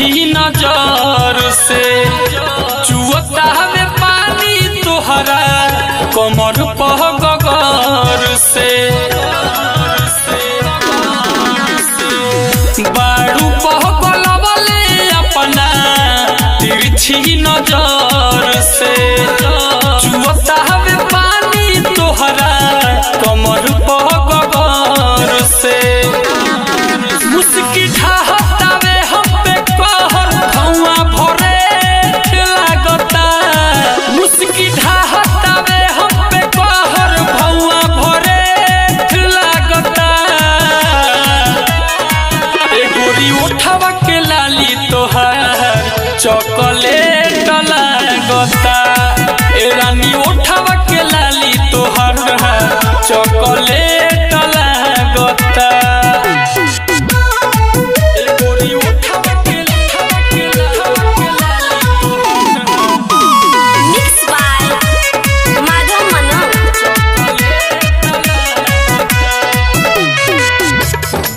देखी नजर से चुअता में पानी तोहरा कमर पर गगर से बारू पर गलवले अपना तिरछी नजर से चुअता में पानी तोहरा कमर पर गगर से मुस्की चॉकलेट लागता ए रानी उठावा के लाली तोहर चॉकलेट लागता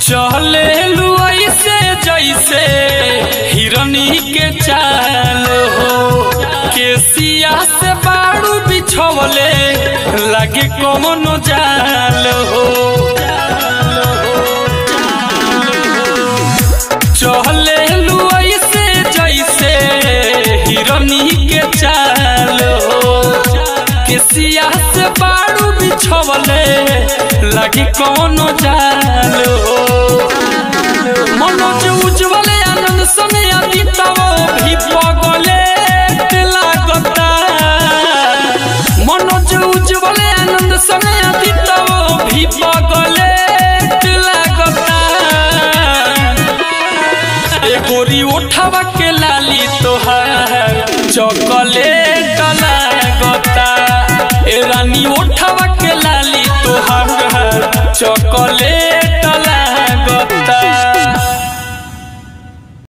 चले लू ऐसे जैसे हिरनी के चाल हो केसिया से बारू बिछोले लगे कोनो जाल हो चले लू ऐसे जैसे हिरनी के चाल हो केसिया से बारू बिछोले लगे कोनो जाल हो मनोज उज्ज्वल आनंद सने अतीतवो भी पगले लागता मनोज उज्ज्वल आनंद सने अतीतवो भी पगले लागता ए गोरी उठावा के लाली तोहार चॉकलेट लागता ए रानी उठावा के लाली तोहार चॉकलेट।